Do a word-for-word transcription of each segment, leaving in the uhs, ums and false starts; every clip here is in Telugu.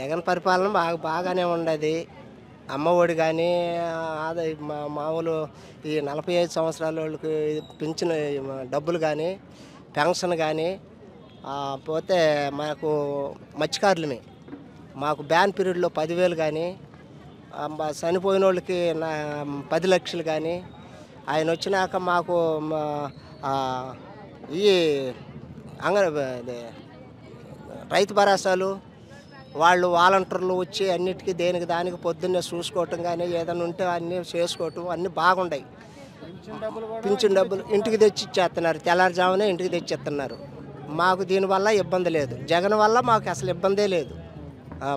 జగన్ పరిపాలన బాగా బాగానే ఉండది. అమ్మఒడి కానీ ఆదా మామూలు ఈ నలభై ఐదు సంవత్సరాల వాళ్ళకి పెంచిన డబ్బులు కానీ పెన్షన్ కానీ పోతే మాకు మత్స్యకారులమే మాకు బ్యాన్ పీరియడ్లో పదివేలు కానీ చనిపోయిన వాళ్ళకి పది లక్షలు కానీ ఆయన వచ్చినాక మాకు ఈ అంగన్వాడీ రైతు భరోసాలు వాళ్ళు వాలంటీర్లు వచ్చి అన్నిటికీ దేనికి దానికి పొద్దున్నే చూసుకోవటం కానీ ఏదైనా ఉంటే అన్నీ చేసుకోవటం అన్నీ బాగున్నాయి. పింఛన్ డబ్బులు ఇంటికి తెచ్చి ఇచ్చేస్తున్నారు, తెల్లారుజామునే ఇంటికి తెచ్చిస్తున్నారు. మాకు దీనివల్ల ఇబ్బంది లేదు, జగన్ వల్ల మాకు అసలు ఇబ్బందే లేదు.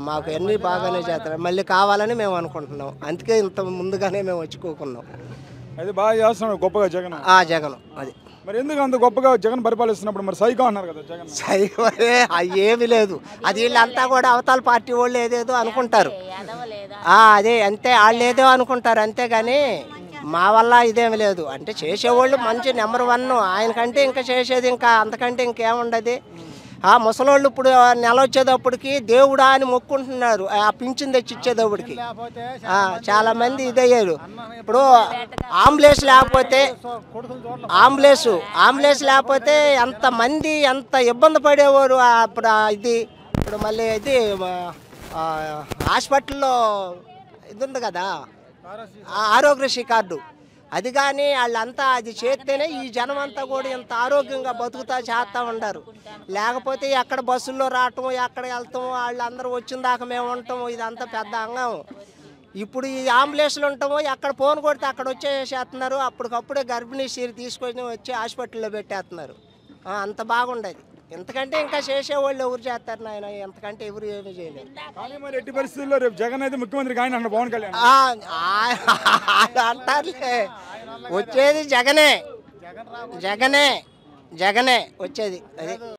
మాకు అన్నీ బాగానే చేస్తారు, మళ్ళీ కావాలని మేము అనుకుంటున్నాం. అందుకే ఇంత ముందుగానే మేము వచ్చి కూకున్నాం. అది బాగా చేస్తున్నాం గొప్పగా జగన్. ఆ జగన్ అది మరి ఎందుకు అంత గొప్పగా జగన్ పరిపాలిస్తున్నప్పుడు మరి సైకో అన్నారు కదా జగన్? సైకో ఏమీ లేదు, అది వీళ్ళంతా కూడా అవతల పార్టీ వాళ్ళు ఏదేదో అనుకుంటారు. అదే అంతే, వాళ్ళు ఏదో అనుకుంటారు అంతేగాని మా వల్ల ఇదేమి లేదు. అంటే చేసేవాళ్ళు మంచి నెంబర్ వన్, ఆయనకంటే ఇంకా చేసేది ఇంకా అంతకంటే ఇంకేముండదు. ఆ ముసలోళ్ళు ఇప్పుడు నెల వచ్చేటప్పటికి దేవుడా అని మొక్కుంటున్నారు, ఆ పింఛన్ తెచ్చి ఇచ్చేటప్పటికి. చాలామంది ఇదయ్యారు. ఇప్పుడు అంబులెన్స్ లేకపోతే అంబులెన్స్ అంబులెన్స్ లేకపోతే ఎంతమంది ఎంత ఇబ్బంది పడేవారు. ఇప్పుడు ఇది ఇప్పుడు మళ్ళీ ఇది హాస్పిటల్లో ఇది ఉంది కదా ఆరోగ్యశ్రీ కార్డు, అది కానీ వాళ్ళంతా అది చేస్తేనే ఈ జనం అంతా కూడా ఇంత ఆరోగ్యంగా బతుకుతా చేస్తూ ఉండరు. లేకపోతే ఎక్కడ బస్సుల్లో రావటం, ఎక్కడ వెళ్తాం, వాళ్ళందరూ వచ్చిన దాకా మేము ఉంటాము, ఇదంతా పెద్ద అంగం. ఇప్పుడు ఈ అంబులెన్స్లు ఉంటాము, ఎక్కడ ఫోన్ కొడితే అక్కడ వచ్చేసేస్తున్నారు. అప్పటికప్పుడే గర్భిణీ స్త్రీలు తీసుకొని వచ్చి హాస్పిటల్లో పెట్టేస్తున్నారు. అంత బాగుండేది. ఎంతకంటే ఇంకా చేసేవాళ్ళు ఎవరు చేస్తారు నాయన, ఎంతకంటే ఎవరు ఏమి చేయలేదు. ఎట్టి పరిస్థితుల్లో రేపు జగన్ అయితే ముఖ్యమంత్రి ఆయన పవన్ కళ్యాణ్ అంటారులే, వచ్చేది జగనే జగనే జగనే వచ్చేది అది.